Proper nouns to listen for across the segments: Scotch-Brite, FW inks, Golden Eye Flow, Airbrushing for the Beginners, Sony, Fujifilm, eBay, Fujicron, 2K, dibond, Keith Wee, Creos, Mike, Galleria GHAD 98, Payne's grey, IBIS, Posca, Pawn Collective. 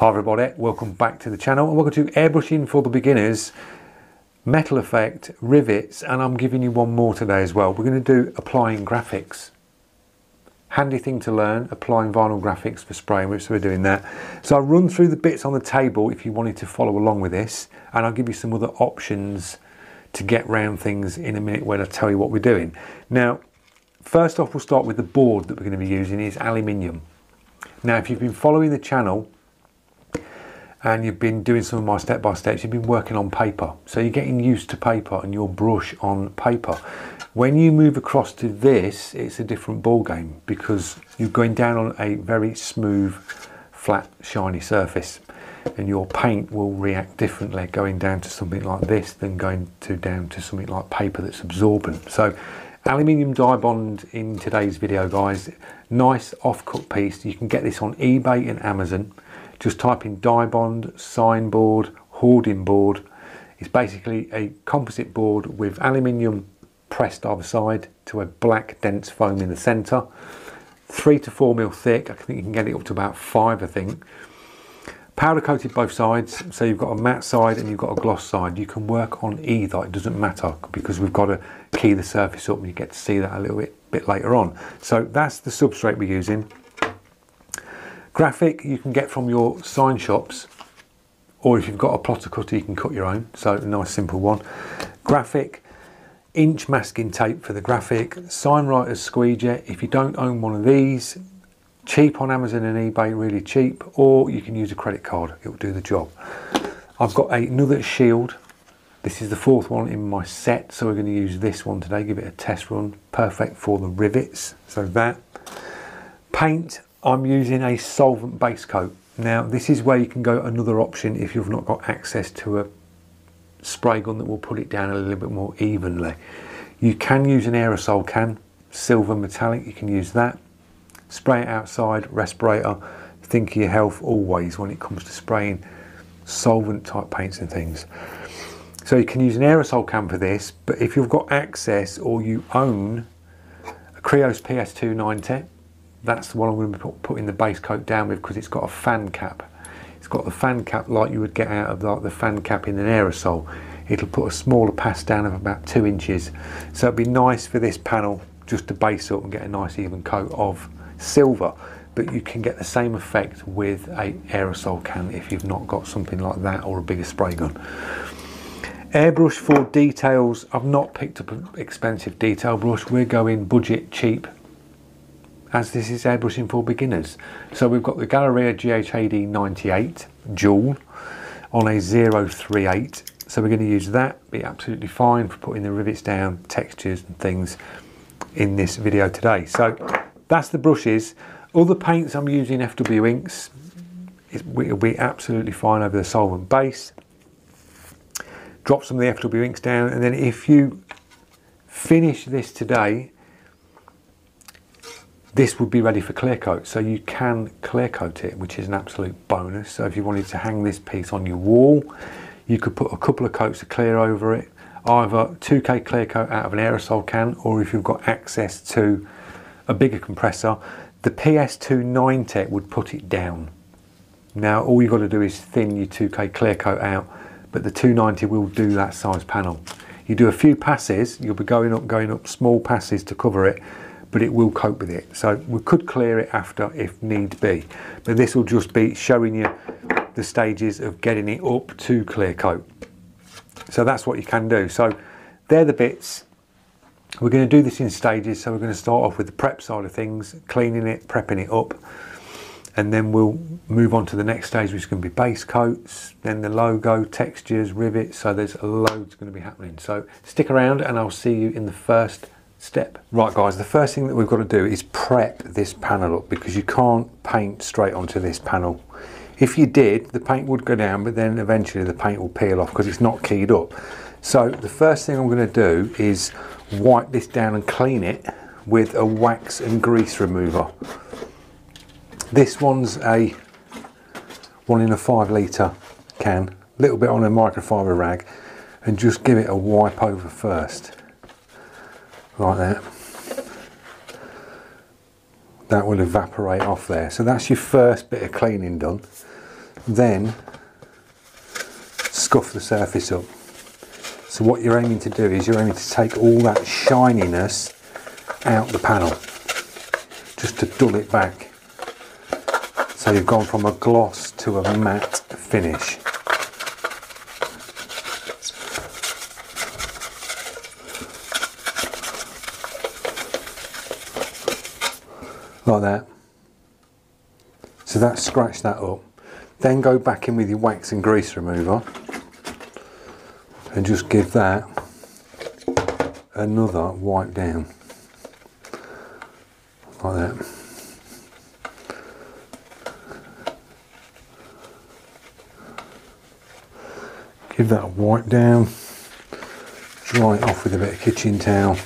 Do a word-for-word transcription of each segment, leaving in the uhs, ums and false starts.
Hi everybody, welcome back to the channel and welcome to Airbrushing for the Beginners, metal effect, rivets, and I'm giving you one more today as well. We're going to do applying graphics. Handy thing to learn, applying vinyl graphics for spraying with, so we're doing that. So I'll run through the bits on the table if you wanted to follow along with this, and I'll give you some other options to get round things in a minute when I tell you what we're doing. Now, first off, we'll start with the board that we're going to be using is aluminium. Now, if you've been following the channel, and you've been doing some of my step-by-steps, you've been working on paper. So you're getting used to paper and your brush on paper. When you move across to this, it's a different ball game because you're going down on a very smooth, flat, shiny surface. And your paint will react differently going down to something like this than going to down to something like paper that's absorbent. So aluminium dibond in today's video, guys. Nice off-cut piece. You can get this on eBay and Amazon. Just type in dibond, sign board, hoarding board. It's basically a composite board with aluminium pressed either side to a black dense foam in the centre. Three to four mil thick. I think you can get it up to about five, I think. Powder coated both sides, so you've got a matte side and you've got a gloss side. You can work on either, it doesn't matter because we've got to key the surface up and you get to see that a little bit, bit later on. So that's the substrate we're using. Graphic you can get from your sign shops, or if you've got a plotter cutter you can cut your own, so a nice simple one. Graphic, inch masking tape for the graphic, sign writer's squeegee jet. If you don't own one of these, cheap on Amazon and eBay, really cheap, or you can use a credit card, it'll do the job. I've got another shield, this is the fourth one in my set, so we're going to use this one today, give it a test run, perfect for the rivets. So that, paint, I'm using a solvent base coat. Now this is where you can go another option if you've not got access to a spray gun that will put it down a little bit more evenly. You can use an aerosol can, silver metallic, you can use that. Spray it outside, respirator, think of your health always when it comes to spraying solvent type paints and things. So you can use an aerosol can for this, but if you've got access or you own a Creos P S two nine ten, that's the one I'm going to be putting the base coat down with because it's got a fan cap. It's got the fan cap like you would get out of like the fan cap in an aerosol. It'll put a smaller pass down of about two inches. So it'd be nice for this panel just to base up and get a nice even coat of silver. But you can get the same effect with a aerosol can if you've not got something like that or a bigger spray gun. Airbrush for details. I've not picked up an expensive detail brush. We're going budget cheap, as this is airbrushing for beginners. So we've got the Galleria G H A D ninety-eight Joule on a zero three eight. So we're going to use that, be absolutely fine for putting the rivets down, textures and things in this video today. So that's the brushes. Other paints I'm using F W inks. It'll be absolutely fine over the solvent base. Drop some of the F W inks down, and then if you finish this today, this would be ready for clear coat, so you can clear coat it, which is an absolute bonus. So if you wanted to hang this piece on your wall, you could put a couple of coats of clear over it, either two K clear coat out of an aerosol can, or if you've got access to a bigger compressor, the P S two nine ten would put it down. Now all you've got to do is thin your two K clear coat out, but the two ninety will do that size panel. You do a few passes, you'll be going up, going up, small passes to cover it, but it will cope with it. So we could clear it after if need be, but this will just be showing you the stages of getting it up to clear coat. So that's what you can do. So they're the bits. We're going to do this in stages. So we're going to start off with the prep side of things, cleaning it, prepping it up, and then we'll move on to the next stage, which is going to be base coats, then the logo, textures, rivets. So there's loads going to be happening. So stick around and I'll see you in the first step. Right guys, the first thing that we've got to do is prep this panel up because you can't paint straight onto this panel. If you did, the paint would go down, but then eventually the paint will peel off because it's not keyed up. So the first thing I'm going to do is wipe this down and clean it with a wax and grease remover. This one's a one in a five litre can, a little bit on a microfiber rag, and just give it a wipe over first. Like that. That will evaporate off there. So that's your first bit of cleaning done. then scuff the surface up. So what you're aiming to do is you're aiming to take all that shininess out the panel, just to dull it back. So you've gone from a gloss to a matte finish. Like that. So that scratched that up. Then go back in with your wax and grease remover and just give that another wipe down. Like that. Give that a wipe down, dry it off with a bit of kitchen towel.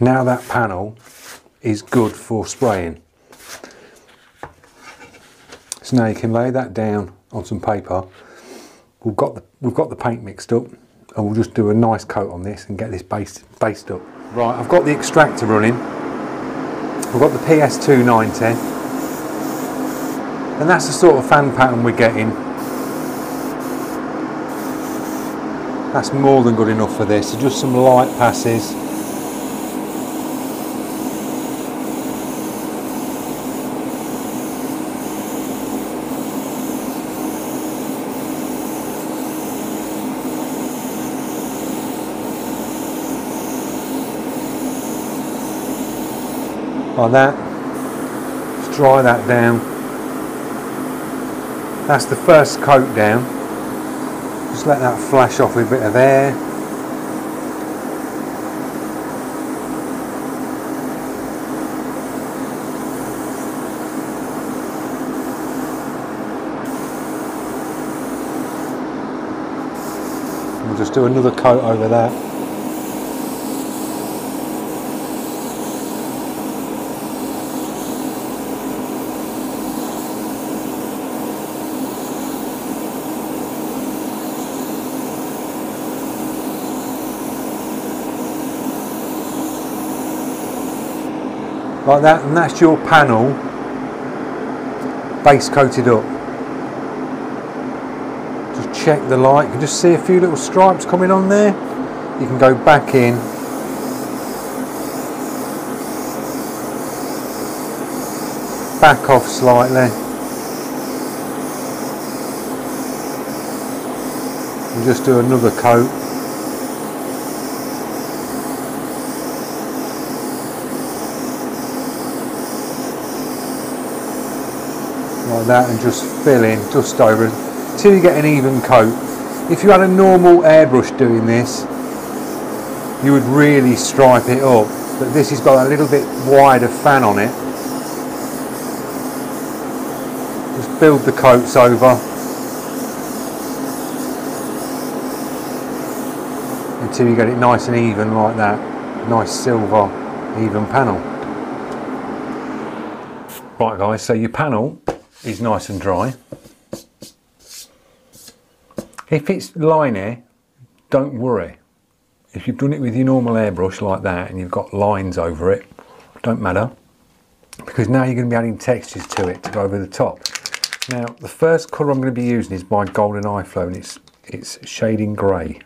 Now that panel is good for spraying. So now you can lay that down on some paper. We've got the, we've got the paint mixed up, and we'll just do a nice coat on this and get this base, based up. Right, I've got the extractor running. We've got the P S two nine ten, and that's the sort of fan pattern we're getting. That's more than good enough for this, so just some light passes. Like that, just dry that down. That's the first coat down. Just let that flash off with a bit of air. We'll just do another coat over that. Like that, and that's your panel base coated up. Just check the light, you can just see a few little stripes coming on there. You can go back in back off slightly and just do another coat. Like that, and just fill in dust over it till you get an even coat. If you had a normal airbrush doing this, you would really stripe it up, but this has got a little bit wider fan on it. Just build the coats over until you get it nice and even like that. Nice silver even panel. Right guys, so your panel is nice and dry. If it's liney, don't worry. If you've done it with your normal airbrush like that and you've got lines over it, don't matter, because now you're going to be adding textures to it to go over the top. Now the first colour I'm going to be using is by Golden Eye Flow, and it's, it's shading grey.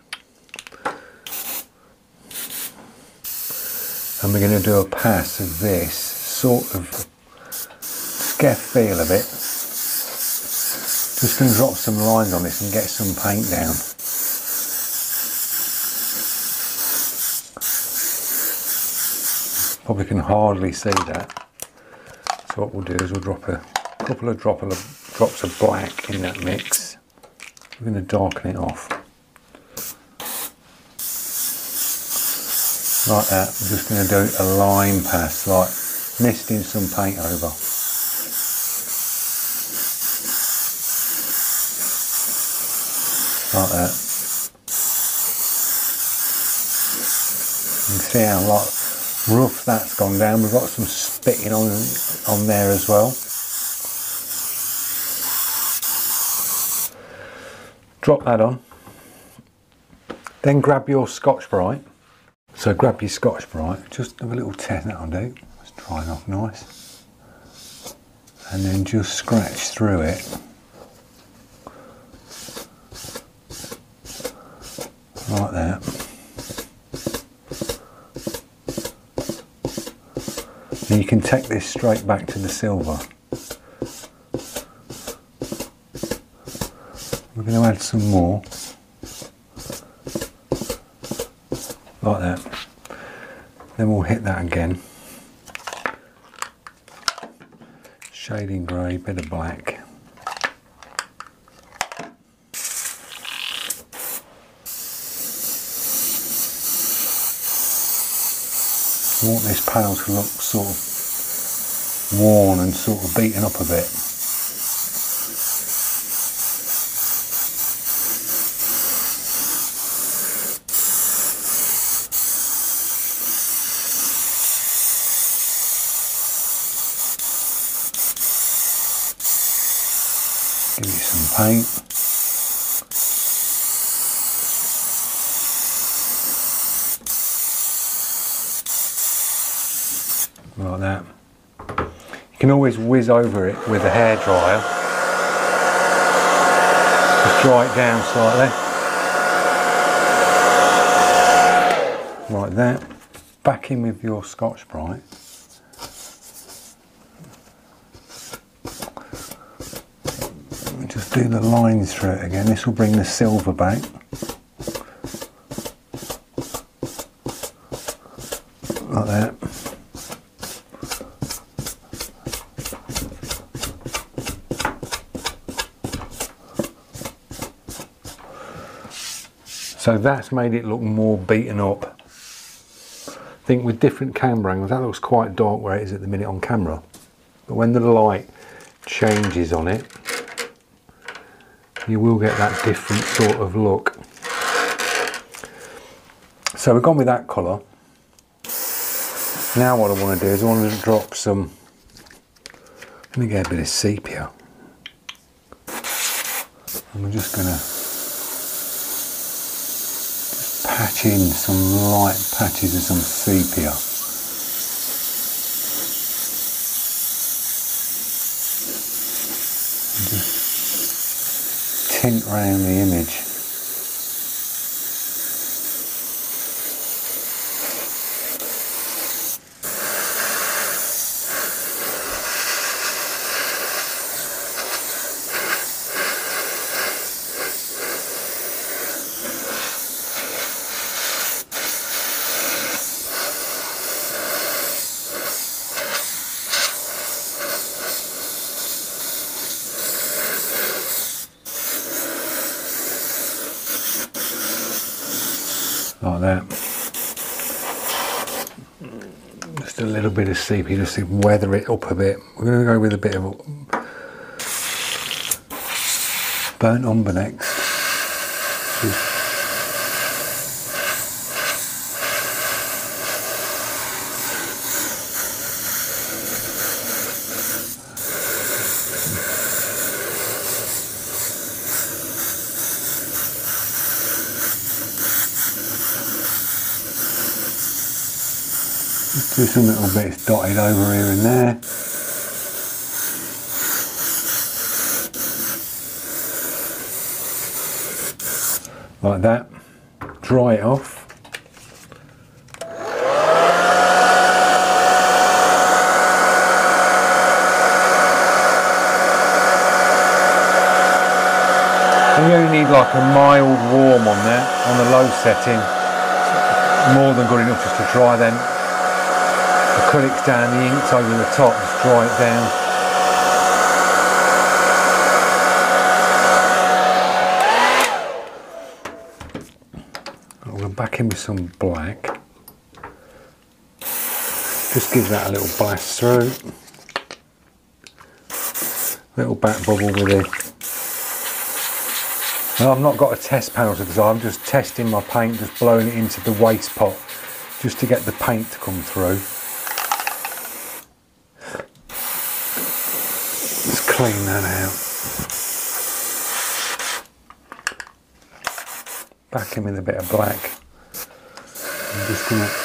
And we're going to do a pass of this sort of skeff feel of it. Just going to drop some lines on this and get some paint down. Probably can hardly see that. So what we'll do is we'll drop a couple of drop of, drops of black in that mix. We're going to darken it off. Like that. I'm just going to do a line pass, like misting some paint over. Like that. You can see how like, rough that's gone down. We've got some spitting on, on there as well. Drop that on. Then grab your Scotch-Brite. So grab your Scotch-Brite, just have a little test, that'll do. Let's dry it off nice. And then just scratch through it and you can take this straight back to the silver. We're going to add some more, like that. Then we'll hit that again. Shading grey, bit of black. I want this pail to look sort of worn and sort of beaten up a bit. Give it some paint. Like that. You can always whiz over it with a hairdryer. Just dry it down slightly. Like that. Back in with your Scotch-Brite. Just do the lines through it again. This will bring the silver back. Like that. So that's made it look more beaten up. I think with different camera angles, that looks quite dark where it is at the minute on camera. But when the light changes on it, you will get that different sort of look. So we've gone with that colour. Now what I want to do is I want to drop some, let me get a bit of sepia. I'm just going to patch in some light patches of some sepia. And just tint round the image. Like that. Just a little bit of sepia, just to weather it up a bit. We're going to go with a bit of burnt umber next. Do some little bits dotted over here and there. Like that. Dry it off. And you only need like a mild warm on there, on the low setting. More than good enough just to dry then. Acrylics down, the inks over the top, just dry it down. We'll go back in with some black. Just give that a little blast through. Little back bubble with it. Now, I've not got a test panel because I'm just testing my paint, just blowing it into the waste pot just to get the paint to come through. Clean that out. Back in with a bit of black. I'm just gonna just,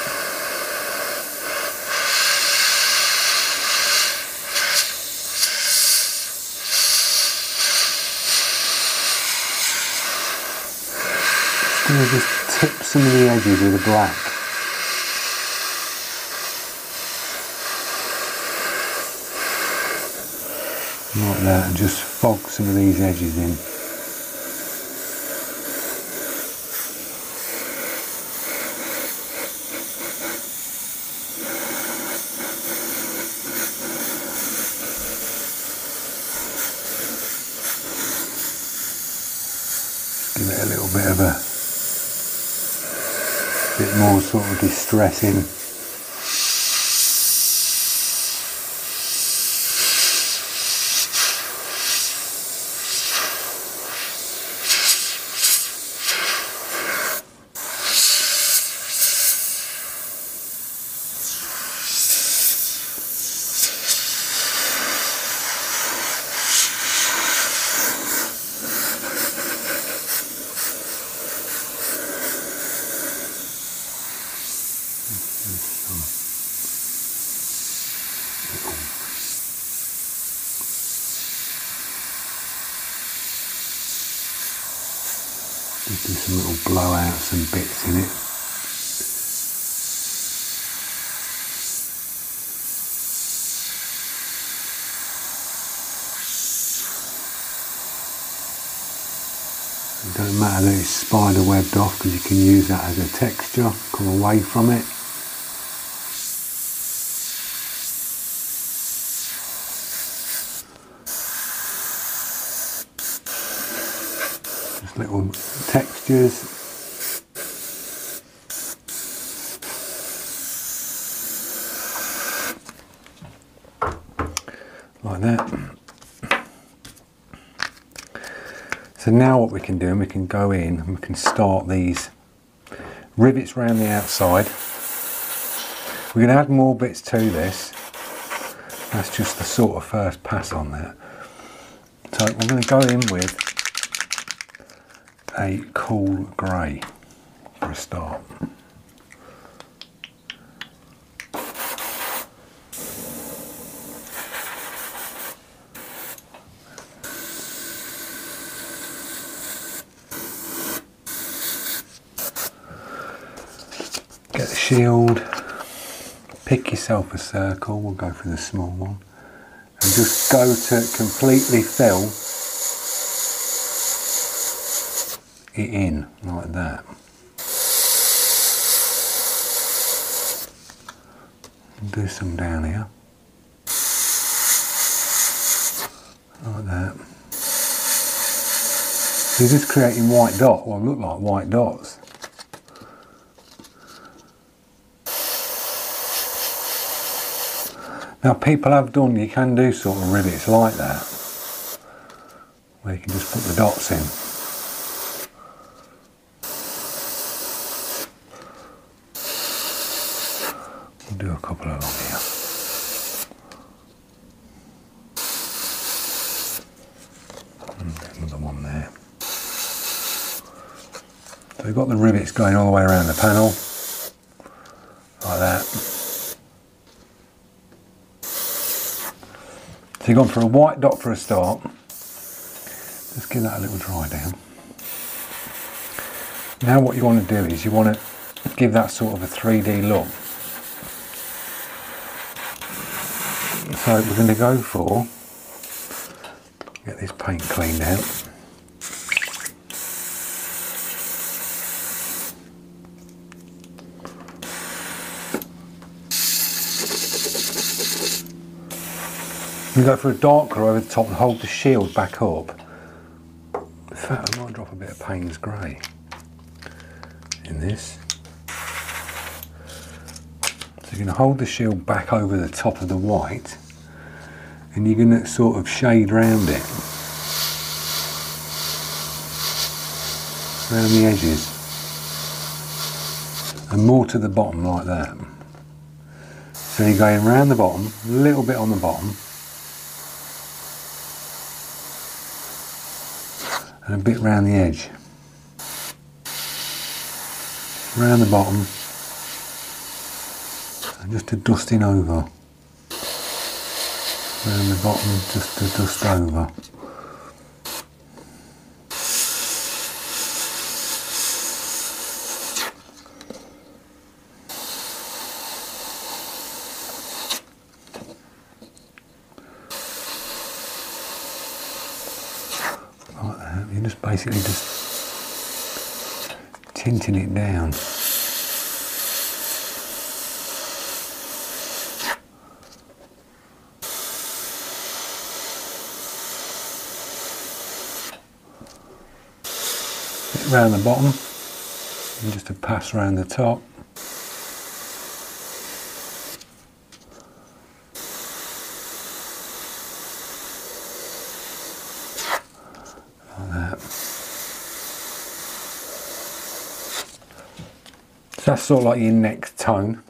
gonna just tip some of the edges with the black. like that, and just fog some of these edges in. Just give it a little bit of a bit more sort of distressing. Some little blowouts and bits in it. It doesn't matter that it's spider webbed off, because you can use that as a texture, come away from it. Little textures. Like that. So now what we can do, and we can go in and we can start these rivets around the outside. We're going to add more bits to this. That's just the sort of first pass on that. So we're going to go in with a cool grey for a start. Get the shield, pick yourself a circle, we'll go for the small one, and just go to completely fill it in like that. Do some down here. Like that. So you're just creating white dots, or look like white dots. Now people have done, you can do sort of rivets like that, where you can just put the dots in. Do a couple along here. And another one there. So we've got the rivets going all the way around the panel, like that. So you've gone for a white dot for a start. Let's give that a little dry down. Now what you want to do is you want to give that sort of a three D look. So we're going to go for, get this paint cleaned out. You go for a dark grey over the top and hold the shield back up. In fact, I might drop a bit of Payne's grey in this. So you're going to hold the shield back over the top of the white, and you're going to sort of shade round it, round the edges, and more to the bottom like that. So you're going round the bottom, a little bit on the bottom, and a bit round the edge, round the bottom. Just a dusting over, around the bottom, just to dust over. You're just basically just tinting it down. Bit round the bottom and just a pass around the top. That's sort of like your next tone.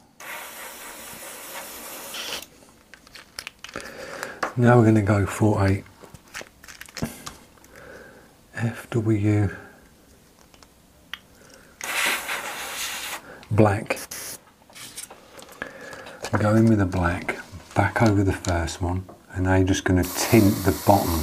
Now we're going to go for a F W black. Go in with the black, back over the first one, and now you're just going to tint the bottom.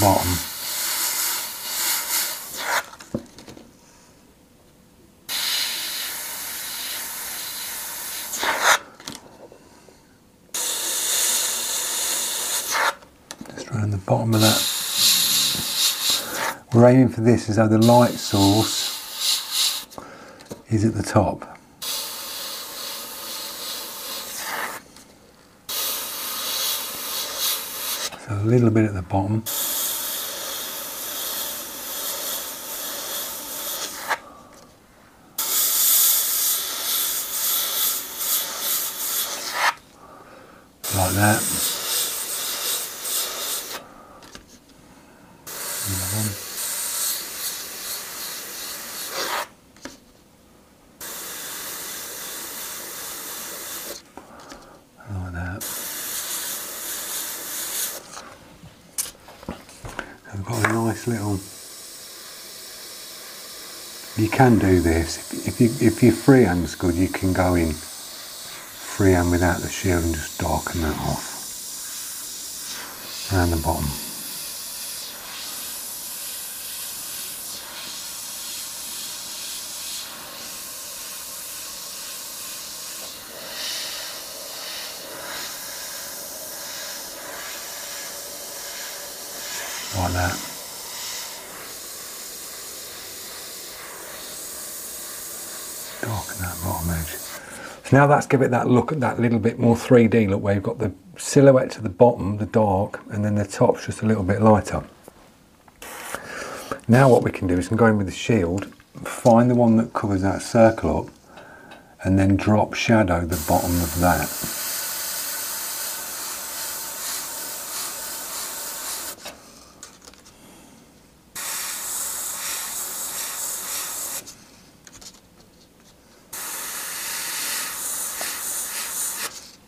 Bottom. Just around the bottom of that. We're aiming for this as though the light source is at the top. So a little bit at the bottom. Like that. Another one. Like that. I've got a nice little. You can do this if you if your freehand's good. You can go in. Freehand without the shield and just darken that off around the bottom. Like that. Darken that bottom edge. Now that's give it that look, at that little bit more three D look where you've got the silhouette to the bottom, the dark, and then the top's just a little bit lighter. Now what we can do is we can go in with the shield, find the one that covers that circle up, and then drop shadow the bottom of that.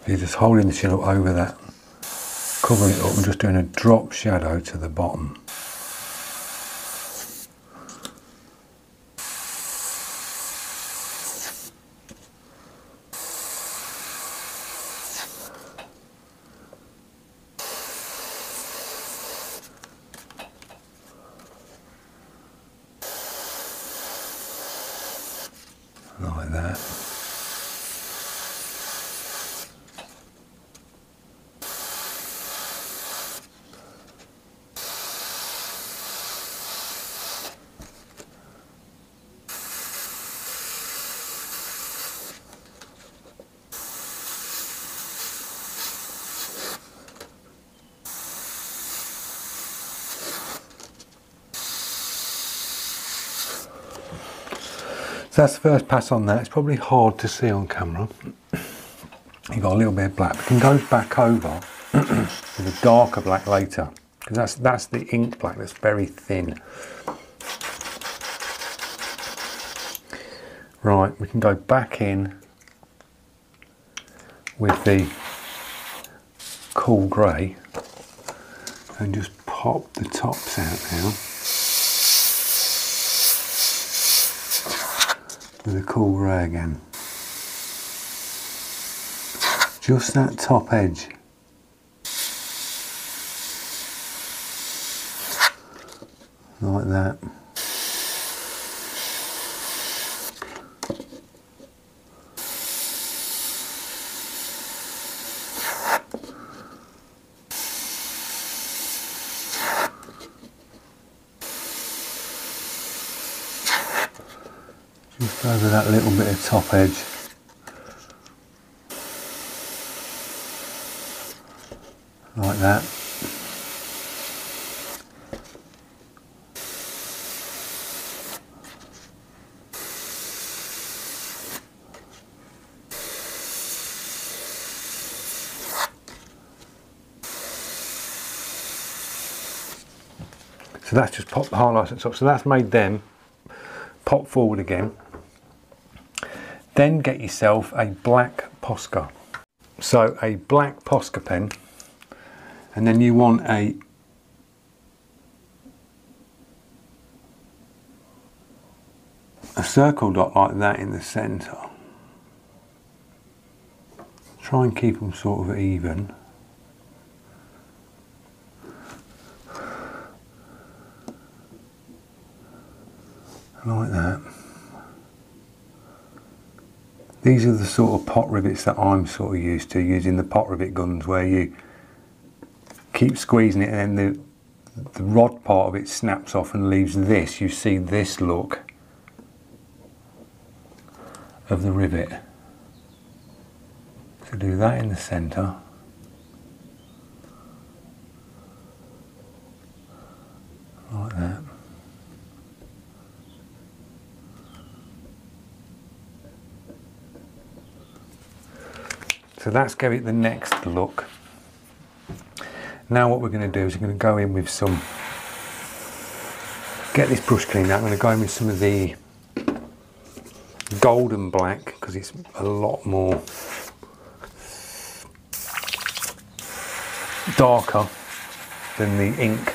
You're just holding the shield over that, covering it up and just doing a drop shadow to the bottom. Like that. So that's the first pass on that. It's probably hard to see on camera. You've got a little bit of black. We can go back over to the darker black later, because that's, that's the ink black that's very thin. Right, we can go back in with the cool grey and just pop the tops out now. With a cool grey again. Just that top edge. Like that. just over that little bit of top edge. Like that. So that's just popped the highlights at the top. So that's made them pop forward again. Then get yourself a black Posca. So a black Posca pen, and then you want a a circle dot like that in the centre. Try and keep them sort of even. Like that. These are the sort of pot rivets that I'm sort of used to using, the pot rivet guns, where you keep squeezing it and then the, the rod part of it snaps off and leaves this. You see this look of the rivet. So do that in the centre. Like that. So that's gave it the next look. Now what we're going to do is we're going to go in with some, get this brush cleaned out, I'm going to go in with some of the golden black because it's a lot more darker than the ink,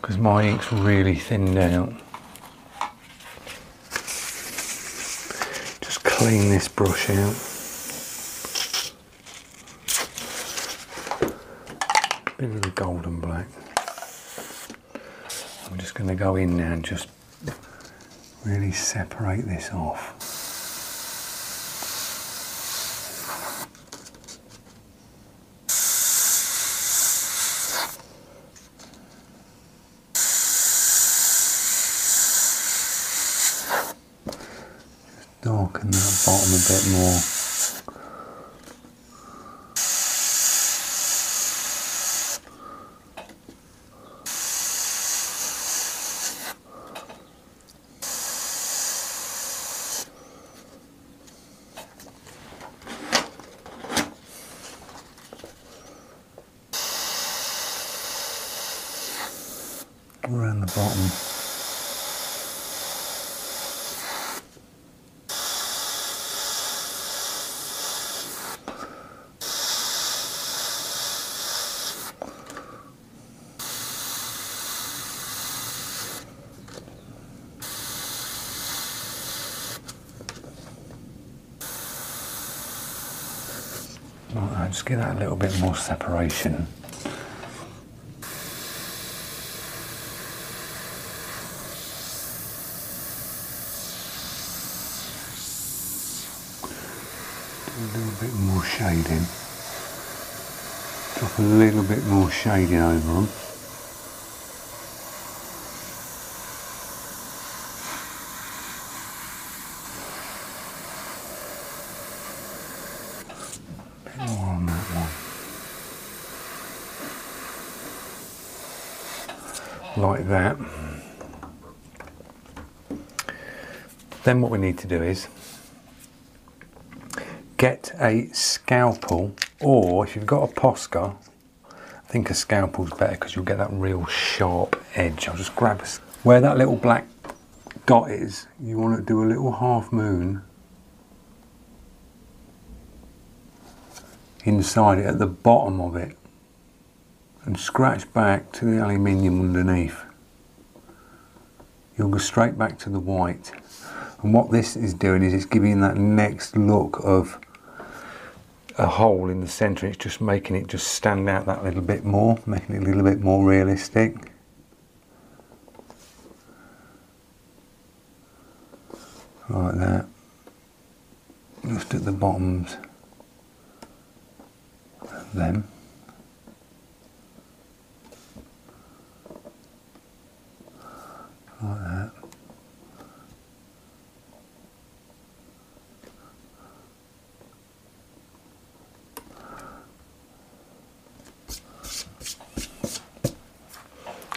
because my ink's really thinned out. Just clean this brush out. Bit of the golden black. I'm just going to go in now and just really separate this off. Just darken that bottom a bit more. Around the bottom. Like that, just give that a little bit more separation. Shading. Drop a little bit more shading over them. A bit more on that one. Like that. Then what we need to do is get a scalpel, or if you've got a Posca, I think a scalpel's better because you'll get that real sharp edge. I'll just grab a, where that little black dot is, you want to do a little half moon inside it at the bottom of it and scratch back to the aluminium underneath. You'll go straight back to the white. And what this is doing is it's giving that next look of a hole in the centre. It's just making it just stand out that little bit more, making it a little bit more realistic. Like that. Just at the bottoms of them. Like that.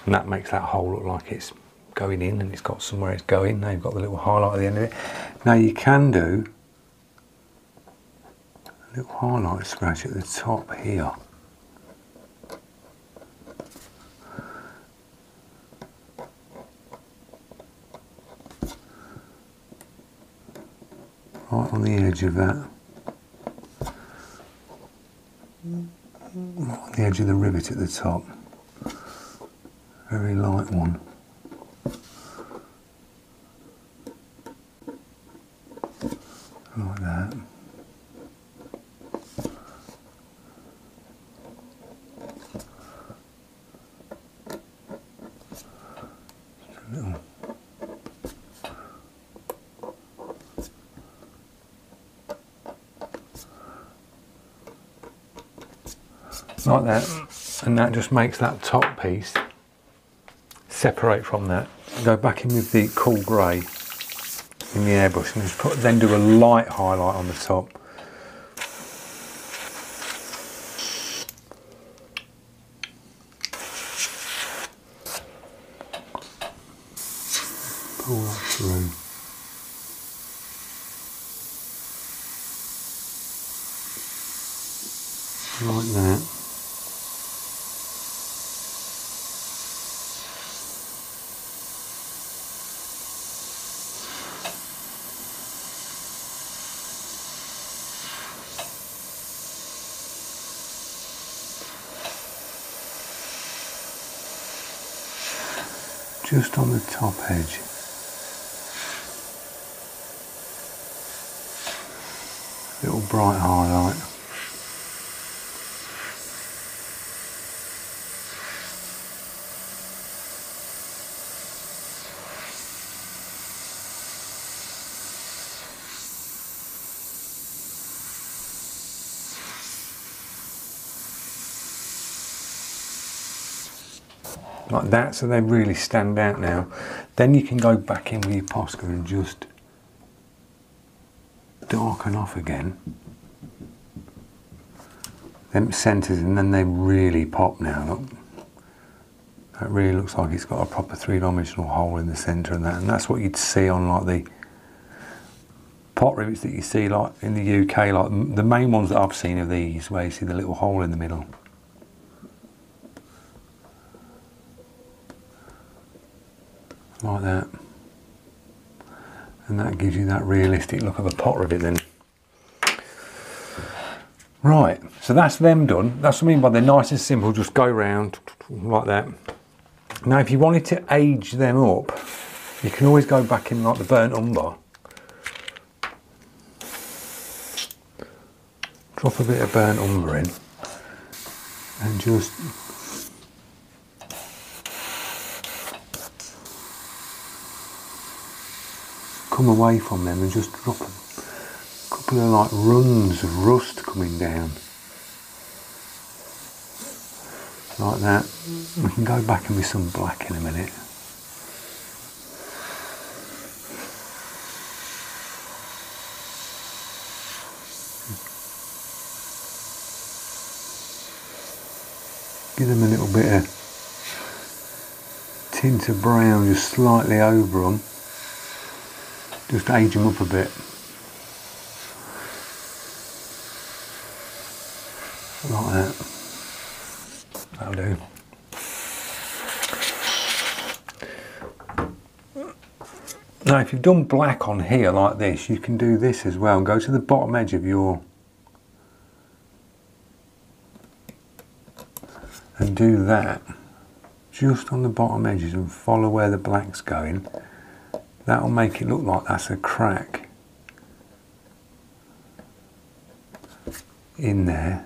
and that makes that hole look like it's going in and it's got somewhere it's going. Now you've got the little highlight at the end of it. Now you can do a little highlight scratch at the top here. Right on the edge of that. Right on the edge of the rivet at the top. Very light one. Like that. Like that, and that just makes that top piece separate from that. Go back in with the cool grey in the airbrush and just put, then do a light highlight on the top. Pull that through. Just on the top edge. Little bright highlight. Like that, so they really stand out now. Then you can go back in with your Posca and just darken off again them centres, and then they really pop now. Look, that really looks like it's got a proper three-dimensional hole in the centre, and that, and that's what you'd see on like the pot rivets that you see like in the U K. Like the main ones that I've seen are these, where you see the little hole in the middle. Like that, and that gives you that realistic look of a pot rivet then. Right, so that's them done. That's what I mean by they're nice and simple, just go round like that. Now if you wanted to age them up, you can always go back in like the burnt umber, drop a bit of burnt umber in and just come away from them and just drop a couple of like runs of rust coming down like that. We can go back in with some black in a minute. Give them a little bit of tint of brown, just slightly over them. Just age them up a bit. Like that. That'll do. Now if you've done black on here like this, you can do this as well and go to the bottom edge of your and do that just on the bottom edges and follow where the black's going. That'll make it look like that's a crack in there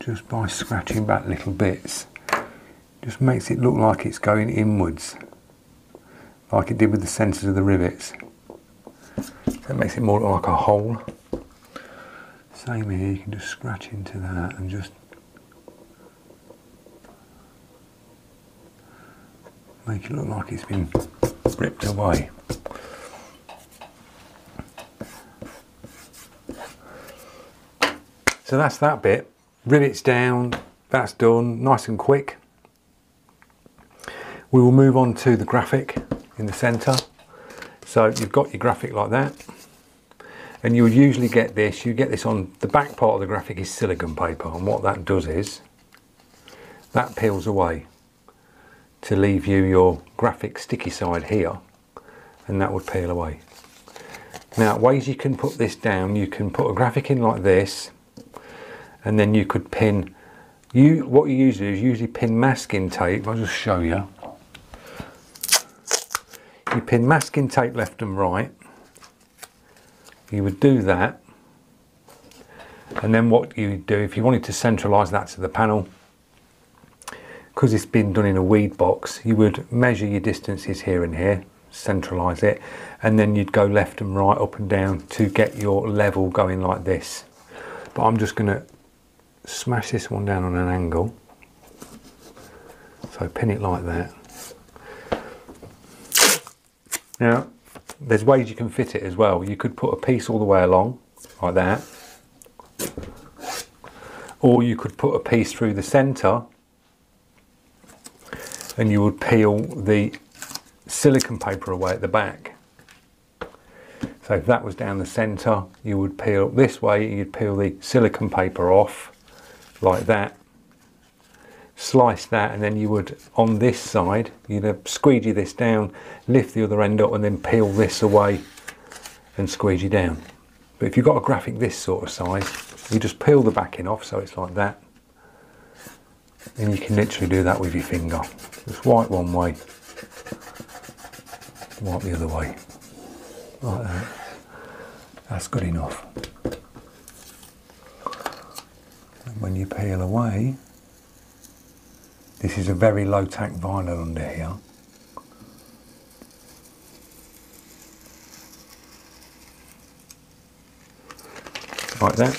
just by scratching back little bits. Just makes it look like it's going inwards, like it did with the centres of the rivets. That makes it more look like a hole. Same here, you can just scratch into that and just make it look like it's been ripped away. So that's that bit. Rivets down, that's done, nice and quick. We will move on to the graphic in the center. So you've got your graphic like that, and you'll usually get this, you get this on the back part of the graphic is silicone paper, and what that does is that peels away to leave you your graphic sticky side here, and that would peel away. Now, ways you can put this down, you can put a graphic in like this, and then you could pin, you what you usually do is usually pin masking tape. I'll just show you. You pin masking tape left and right. You would do that, and then what you do, if you wanted to centralise that to the panel, because it's been done in a weed box, you would measure your distances here and here, centralise it, and then you'd go left and right, up and down to get your level going like this. But I'm just going to smash this one down on an angle, so pin it like that. Now, there's ways you can fit it as well. You could put a piece all the way along, like that. Or you could put a piece through the centre, and you would peel the silicone paper away at the back. So if that was down the centre, you would peel this way, you'd peel the silicone paper off, like that. Slice that, and then you would, on this side, you'd squeegee this down, lift the other end up, and then peel this away and squeegee down. But if you've got a graphic this sort of size, you just peel the backing off, so it's like that, and you can literally do that with your finger. Just wipe one way, wipe the other way, like that. That's good enough. And when you peel away, this is a very low tack vinyl under here. Like that.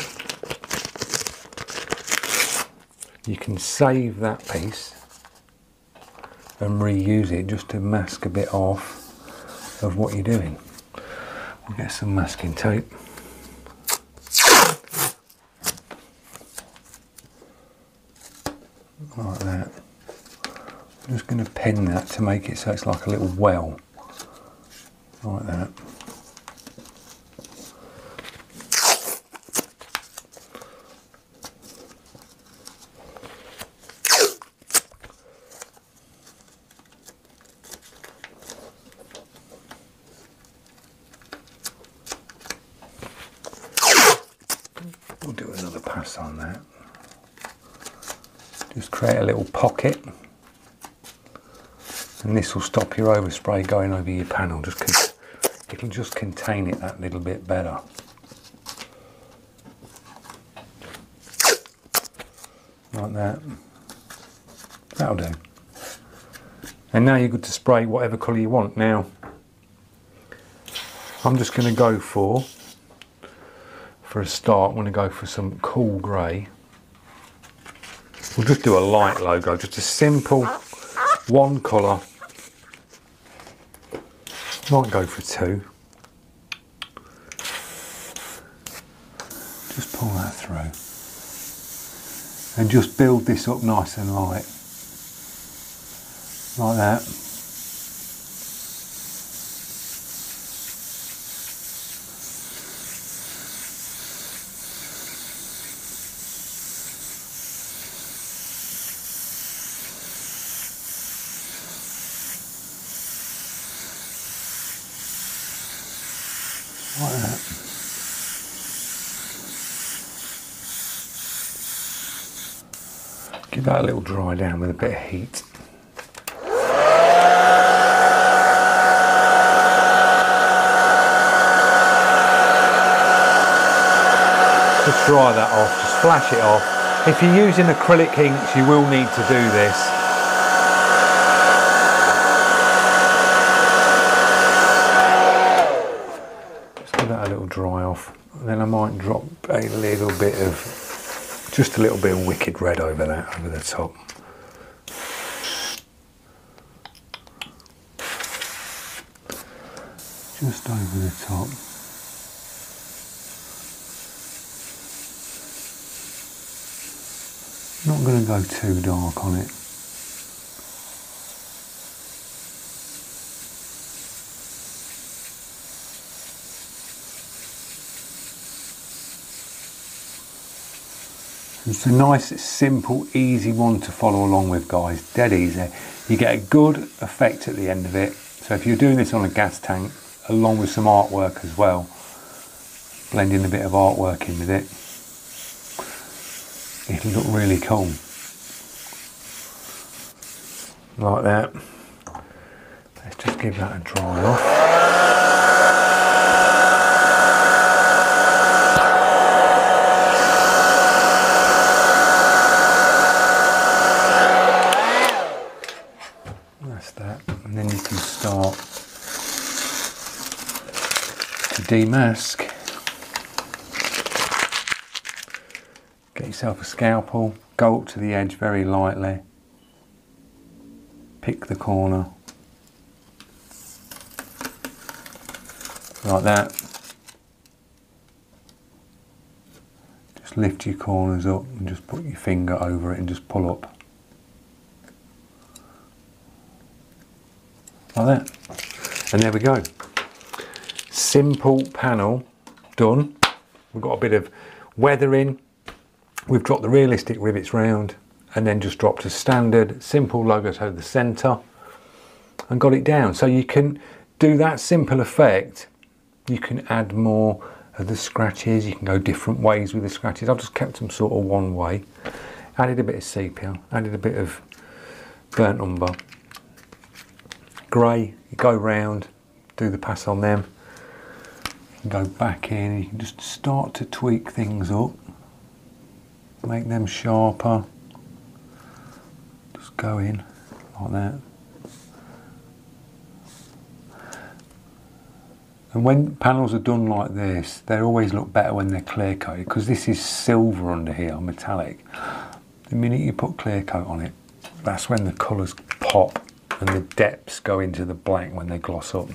You can save that piece and reuse it just to mask a bit off of what you're doing. We'll get some masking tape. Like that. I'm just going to pin that to make it so it's like a little well, like that. We'll do another pass on that. Just create a little pocket. And this will stop your overspray going over your panel. Just con it'll just contain it that little bit better. Like that. That'll do. And now you're good to spray whatever colour you want. Now, I'm just going to go for, for a start, I'm going to go for some cool grey. We'll just do a light logo, just a simple one colour. Might go for two. Just pull that through. And just build this up nice and light. Like that. Like that. Give that a little dry down with a bit of heat. Just dry that off, just flash it off. If you're using acrylic inks, you will need to do this. Dry off, and then I might drop a little bit of, just a little bit of wicked red over that, over the top. Just over the top. Not going to go too dark on it. It's a nice, simple, easy one to follow along with, guys. Dead easy. You get a good effect at the end of it. So if you're doing this on a gas tank, along with some artwork as well, blending a bit of artwork in with it, it'll look really cool. Like that. Let's just give that a dry off. Start to demask. Get yourself a scalpel, go up to the edge very lightly, pick the corner like that, just lift your corners up and just put your finger over it and just pull up. Like that, and there we go. Simple panel done. We've got a bit of weathering. We've dropped the realistic rivets round, and then just dropped a standard simple logo to the centre, and got it down. So you can do that simple effect. You can add more of the scratches. You can go different ways with the scratches. I've just kept them sort of one way. Added a bit of sepia. Added a bit of burnt umber. Grey, you go round, do the pass on them, you can go back in, you can just start to tweak things up, make them sharper, just go in like that. And when panels are done like this, they always look better when they're clear coated, because this is silver under here, metallic. The minute you put clear coat on it, that's when the colours pop. And the depths go into the black when they gloss up.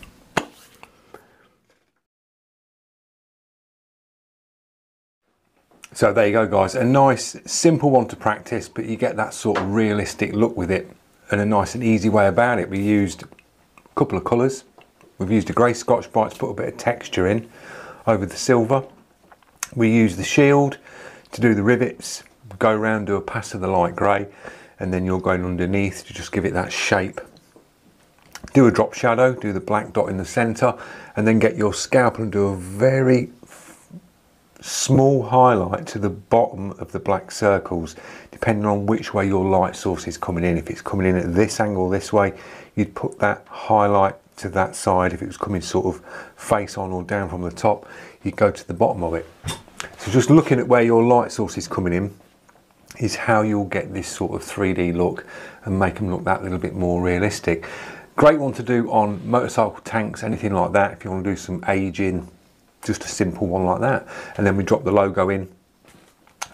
So there you go, guys. A nice, simple one to practice, but you get that sort of realistic look with it, and a nice and easy way about it. We used a couple of colours. We've used a grey Scotch-Brite to put a bit of texture in over the silver. We used the shield to do the rivets. We go around, do a pass of the light grey, and then you're going underneath to just give it that shape. Do a drop shadow, do the black dot in the centre, and then get your scalpel and do a very small highlight to the bottom of the black circles, depending on which way your light source is coming in. If it's coming in at this angle this way, you'd put that highlight to that side. If it was coming sort of face on or down from the top, you'd go to the bottom of it. So just looking at where your light source is coming in is how you'll get this sort of three D look and make them look that little bit more realistic. Great one to do on motorcycle tanks, anything like that. If you want to do some aging, just a simple one like that. And then we drop the logo in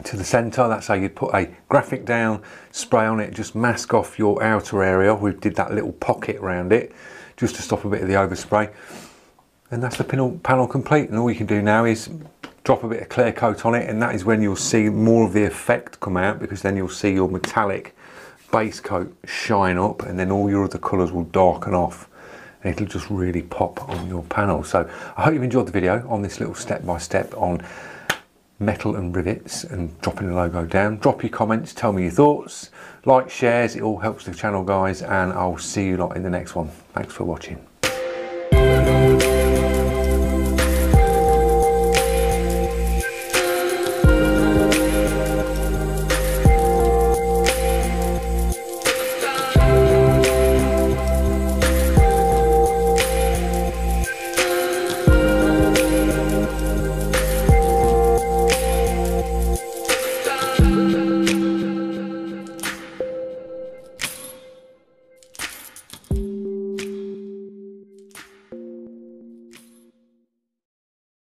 to the center. That's how you put a graphic down, spray on it, just mask off your outer area. We did that little pocket around it just to stop a bit of the overspray. And that's the panel complete. And all you can do now is drop a bit of clear coat on it, and that is when you'll see more of the effect come out, because then you'll see your metallic base coat shine up, and then all your other colours will darken off, and it'll just really pop on your panel. So I hope you've enjoyed the video on this little step-by-step on metal and rivets and dropping the logo down. Drop your comments, tell me your thoughts, like, shares, it all helps the channel, guys, and I'll see you lot in the next one. Thanks for watching.